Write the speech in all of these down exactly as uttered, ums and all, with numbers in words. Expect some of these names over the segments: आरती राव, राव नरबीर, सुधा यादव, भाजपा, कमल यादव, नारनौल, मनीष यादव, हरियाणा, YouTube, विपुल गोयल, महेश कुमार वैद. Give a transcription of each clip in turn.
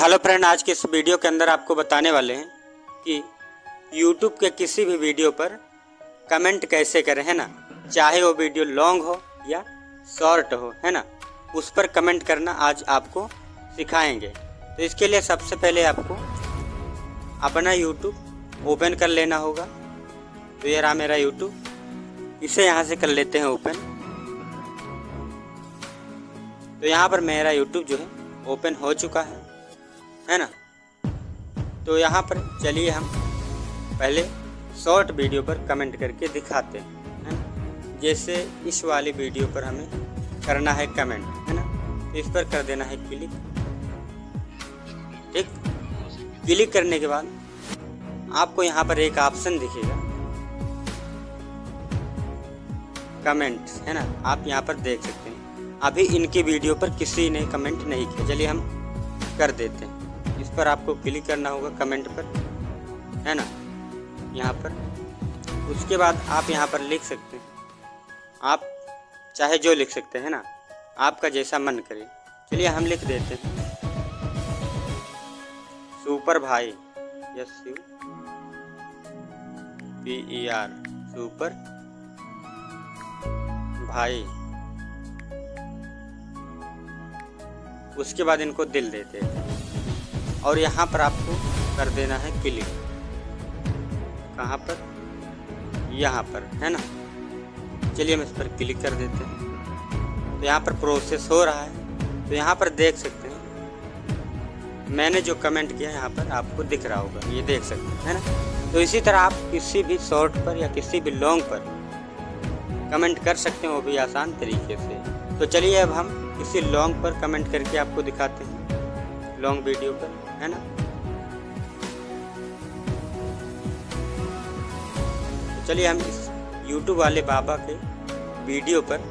Hello friend, आज के इस वीडियो के अंदर आपको बताने वाले हैं कि YouTube के किसी भी वीडियो पर कमेंट कैसे करें, है ना। चाहे वो वीडियो लॉन्ग हो या शॉर्ट हो, है ना, उस पर कमेंट करना आज आपको सिखाएंगे। तो इसके लिए सबसे पहले आपको अपना YouTube ओपन कर लेना होगा। तो ये रहा मेरा YouTube, इसे यहाँ से कर लेते हैं ओपन। तो यहाँ पर मेरा YouTube जो है ओपन हो चुका है है ना। तो यहाँ पर चलिए हम पहले शॉर्ट वीडियो पर कमेंट करके दिखाते हैं, है ना। जैसे इस वाली वीडियो पर हमें करना है कमेंट, है ना। तो इस पर कर देना है क्लिक। ठीक, क्लिक करने के बाद आपको यहाँ पर एक ऑप्शन दिखेगा कमेंट, है ना। आप यहाँ पर देख सकते हैं अभी इनकी वीडियो पर किसी ने कमेंट नहीं किया। चलिए हम कर देते हैं, इस पर आपको क्लिक करना होगा कमेंट पर, है ना, यहाँ पर। उसके बाद आप यहाँ पर लिख सकते हैं, आप चाहे जो लिख सकते हैं ना, आपका जैसा मन करे। चलिए हम लिख देते हैं सुपर भाई, S U P E R, super भाई। उसके बाद इनको दिल देते हैं और यहाँ पर आपको कर देना है क्लिक। कहाँ पर? यहाँ पर, है ना। चलिए हम इस पर क्लिक कर देते हैं। तो यहाँ पर प्रोसेस हो रहा है। तो यहाँ पर देख सकते हैं मैंने जो कमेंट किया यहाँ पर आपको दिख रहा होगा, ये देख सकते हैं, है ना। तो इसी तरह आप किसी भी शॉर्ट पर या किसी भी लॉन्ग पर कमेंट कर सकते हैं, वो भी आसान तरीके से। तो चलिए अब हम किसी लॉन्ग पर कमेंट करके आपको दिखाते हैं, लॉन्ग वीडियो पर, है ना। तो चलिए हम इस YouTube वाले बाबा के वीडियो पर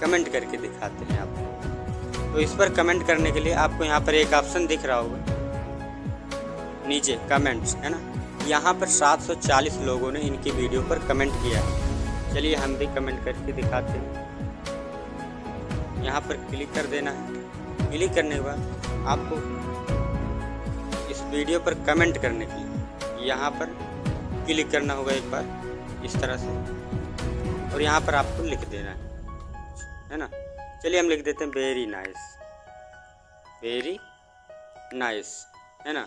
कमेंट करके दिखाते हैं आपको। तो इस पर कमेंट करने के लिए आपको यहाँ पर एक ऑप्शन दिख रहा होगा नीचे कमेंट्स, है ना। यहाँ पर सात सौ चालीस लोगों ने इनकी वीडियो पर कमेंट किया है। चलिए हम भी कमेंट करके दिखाते हैं। यहाँ पर क्लिक कर देना है। क्लिक करने के बाद आपको इस वीडियो पर कमेंट करने के लिए यहाँ पर क्लिक करना होगा एक बार, इस तरह से, और यहाँ पर आपको लिख देना है, है ना। चलिए हम लिख देते हैं वेरी नाइस, वेरी नाइस, है ना।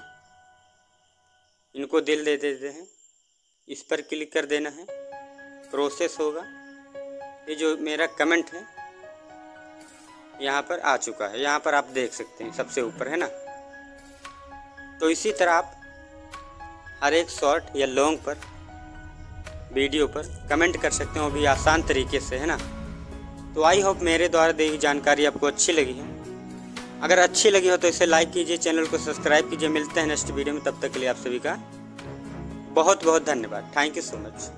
इनको दिल दे देते हैं, इस पर क्लिक कर देना है। प्रोसेस होगा। ये जो मेरा कमेंट है यहाँ पर आ चुका है, यहाँ पर आप देख सकते हैं सबसे ऊपर, है ना। तो इसी तरह आप हर एक शॉर्ट या लॉन्ग पर वीडियो पर कमेंट कर सकते हो, भी आसान तरीके से, है ना। तो आई होप मेरे द्वारा दी गई जानकारी आपको अच्छी लगी है। अगर अच्छी लगी हो तो इसे लाइक कीजिए, चैनल को सब्सक्राइब कीजिए। मिलते हैं नेक्स्ट वीडियो में, तब तक के लिए आप सभी का बहुत बहुत धन्यवाद। Thank you so much.